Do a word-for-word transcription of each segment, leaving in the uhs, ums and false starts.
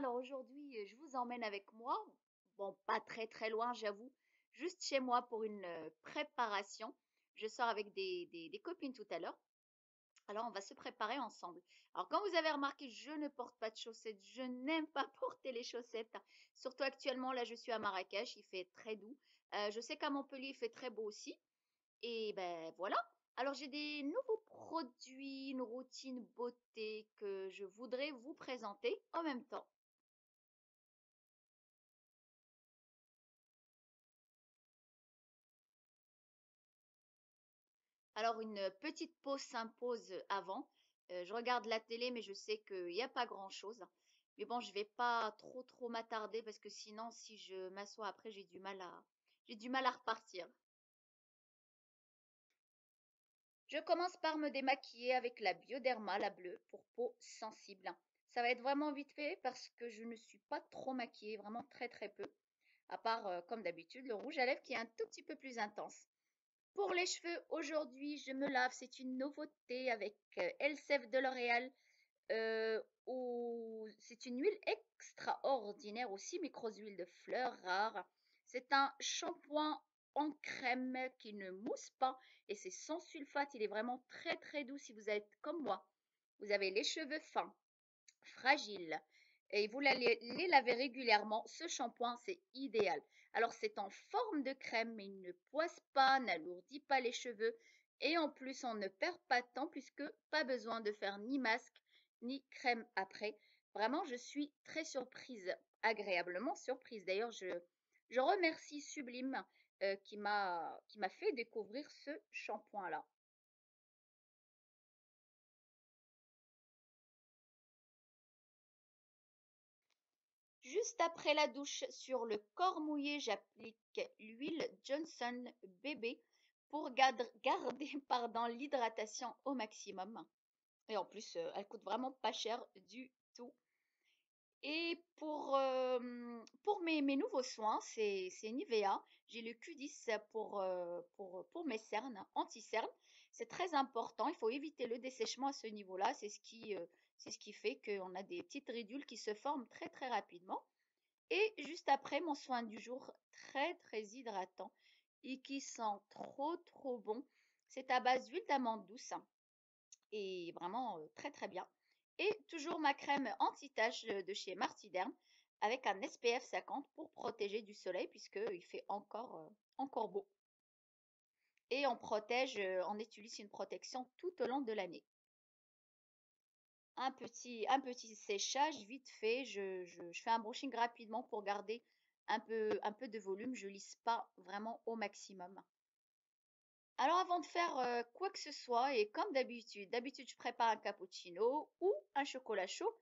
alors aujourd'hui, je vous emmène avec moi. Bon, pas très très loin, j'avoue. Juste chez moi pour une préparation. Je sors avec des, des, des copines tout à l'heure. Alors, on va se préparer ensemble. Alors, comme vous avez remarqué, je ne porte pas de chaussettes. Je n'aime pas porter les chaussettes. Surtout actuellement, là, je suis à Marrakech. Il fait très doux. Euh, je sais qu'à Montpellier, il fait très beau aussi. Et ben, voilà. Alors, j'ai des nouveaux produits, une routine beauté que je voudrais vous présenter en même temps. Alors, une petite pause s'impose avant. Euh, je regarde la télé, mais je sais qu'il n'y a pas grand-chose. Mais bon, je ne vais pas trop, trop m'attarder parce que sinon, si je m'assois après, j'ai du mal à, j'ai du mal à repartir. Je commence par me démaquiller avec la Bioderma, la bleue, pour peau sensible. Ça va être vraiment vite fait parce que je ne suis pas trop maquillée, vraiment très, très peu. À part, euh, comme d'habitude, le rouge à lèvres qui est un tout petit peu plus intense. Pour les cheveux, aujourd'hui, je me lave. C'est une nouveauté avec Elsève de L'Oréal. Euh, au... C'est une huile extraordinaire aussi, micros huiles de fleurs rares. C'est un shampoing en crème qui ne mousse pas et c'est sans sulfate. Il est vraiment très très doux si vous êtes comme moi. Vous avez les cheveux fins, fragiles et vous allez les laver régulièrement. Ce shampoing, c'est idéal. Alors, c'est en forme de crème, mais il ne poisse pas, n'alourdit pas les cheveux. Et en plus, on ne perd pas de temps puisque pas besoin de faire ni masque, ni crème après. Vraiment, je suis très surprise, agréablement surprise. D'ailleurs, je, je remercie Sublime euh, qui m'a qui m'a fait découvrir ce shampoing-là. Juste après la douche, sur le corps mouillé, j'applique l'huile Johnson Bébé pour garder pardon, l'hydratation au maximum. Et en plus, elle coûte vraiment pas cher du tout. Et pour, euh, pour mes, mes nouveaux soins, c'est Nivea. J'ai le Q dix pour, euh, pour, pour mes cernes, anti-cernes. C'est très important, il faut éviter le dessèchement à ce niveau-là. C'est ce qui... Euh, C'est ce qui fait qu'on a des petites ridules qui se forment très très rapidement. Et juste après, mon soin du jour très très hydratant et qui sent trop trop bon. C'est à base d'huile d'amande douce et vraiment très très bien. Et toujours ma crème anti-tache de chez Martiderm avec un S P F cinquante pour protéger du soleil puisqu'il fait encore, encore beau. Et on protège, on utilise une protection tout au long de l'année. Un petit, un petit séchage vite fait, je, je, je fais un brushing rapidement pour garder un peu, un peu de volume, je lisse pas vraiment au maximum. Alors avant de faire euh, quoi que ce soit, et comme d'habitude, d'habitude je prépare un cappuccino ou un chocolat chaud.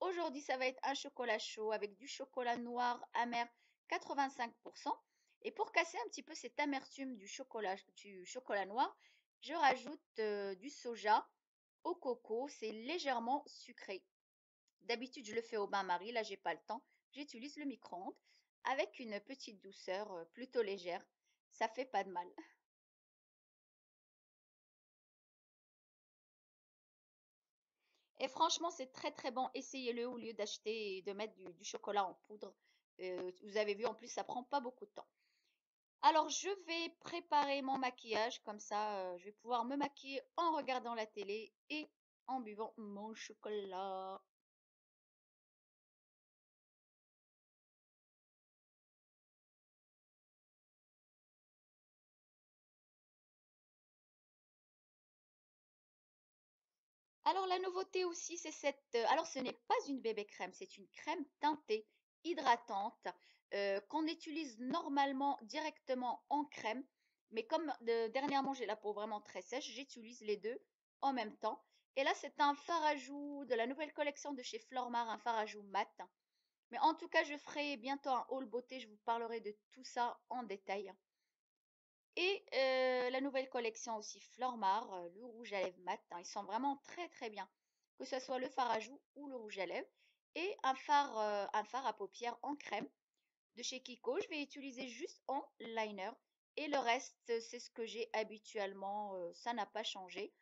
Aujourd'hui ça va être un chocolat chaud avec du chocolat noir amer quatre-vingt-cinq pour cent. Et pour casser un petit peu cette amertume du chocolat, du chocolat noir, je rajoute euh, du soja. Au coco, c'est légèrement sucré. D'habitude, je le fais au bain-marie. Là, j'ai pas le temps. J'utilise le micro-ondes avec une petite douceur plutôt légère. Ça fait pas de mal. Et franchement, c'est très très bon. Essayez-le au lieu d'acheter et de mettre du, du chocolat en poudre. Euh, vous avez vu, en plus, ça prend pas beaucoup de temps. Alors, je vais préparer mon maquillage, comme ça, euh, je vais pouvoir me maquiller en regardant la télé et en buvant mon chocolat. Alors, la nouveauté aussi, c'est cette... Euh, alors, ce n'est pas une bébé crème, c'est une crème teintée, hydratante. Euh, qu'on utilise normalement directement en crème, mais comme euh, dernièrement j'ai la peau vraiment très sèche, j'utilise les deux en même temps. Et là c'est un fard à joues de la nouvelle collection de chez Flormar, un fard à joues mat. Mais en tout cas je ferai bientôt un haul beauté, je vous parlerai de tout ça en détail. Et euh, la nouvelle collection aussi Flormar, euh, le rouge à lèvres mat, hein, ils sont vraiment très très bien, que ce soit le fard à joues ou le rouge à lèvres. Et un fard, euh, un fard à paupières en crème. De chez Kiko, je vais utiliser juste en liner et le reste, c'est ce que j'ai habituellement, euh, ça n'a pas changé.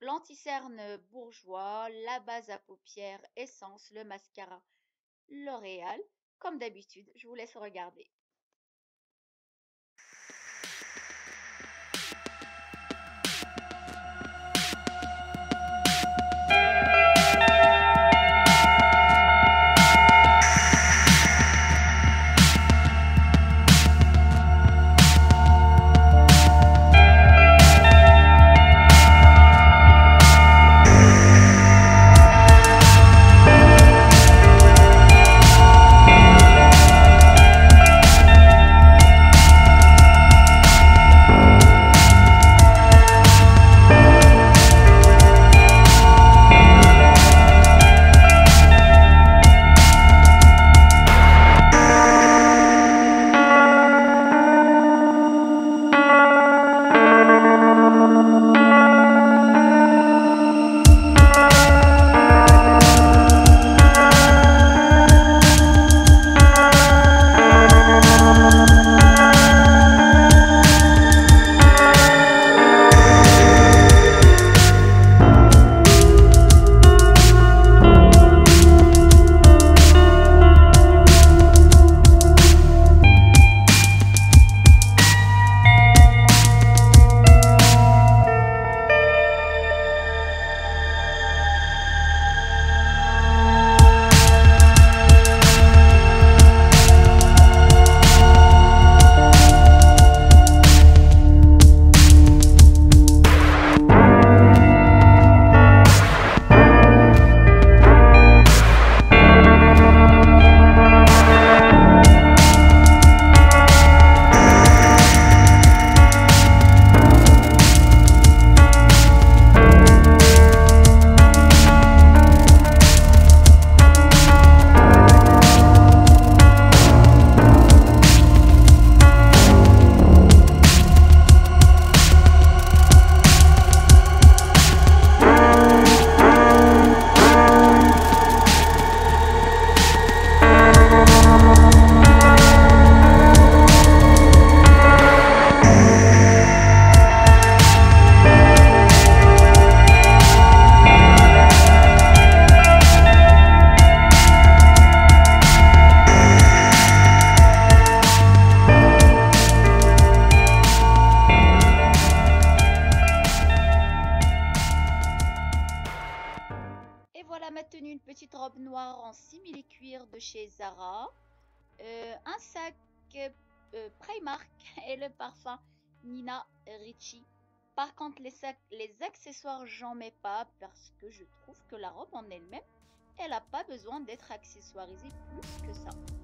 L'anticerne Bourgeois, la base à paupières, Essence, le mascara L'Oréal. Comme d'habitude, je vous laisse regarder. Tenu une petite robe noire en simili cuir de chez Zara, euh, un sac euh, Primark et le parfum Nina Ricci. Par contre, les sacs, les accessoires, j'en mets pas parce que je trouve que la robe en elle-même, elle n'a pas besoin d'être accessoirisée plus que ça.